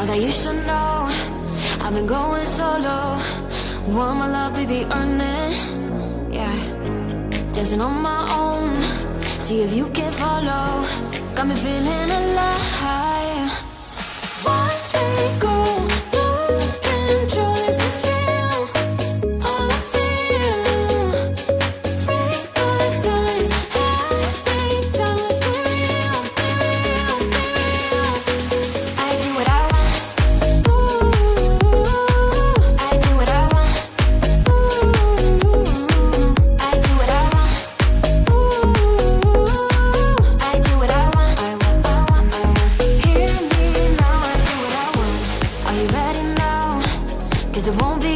Thought that you should know I've been going solo. Want my love, baby, earn it. Yeah, dancing on my own. See if you can follow. Got me feeling alive. Watch me go. It won't be